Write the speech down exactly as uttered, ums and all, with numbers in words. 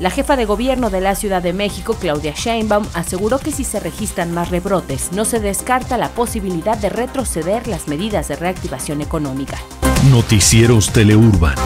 La jefa de gobierno de la Ciudad de México, Claudia Sheinbaum, aseguró que si se registran más rebrotes, no se descarta la posibilidad de retroceder las medidas de reactivación económica. Noticieros Tele Urban.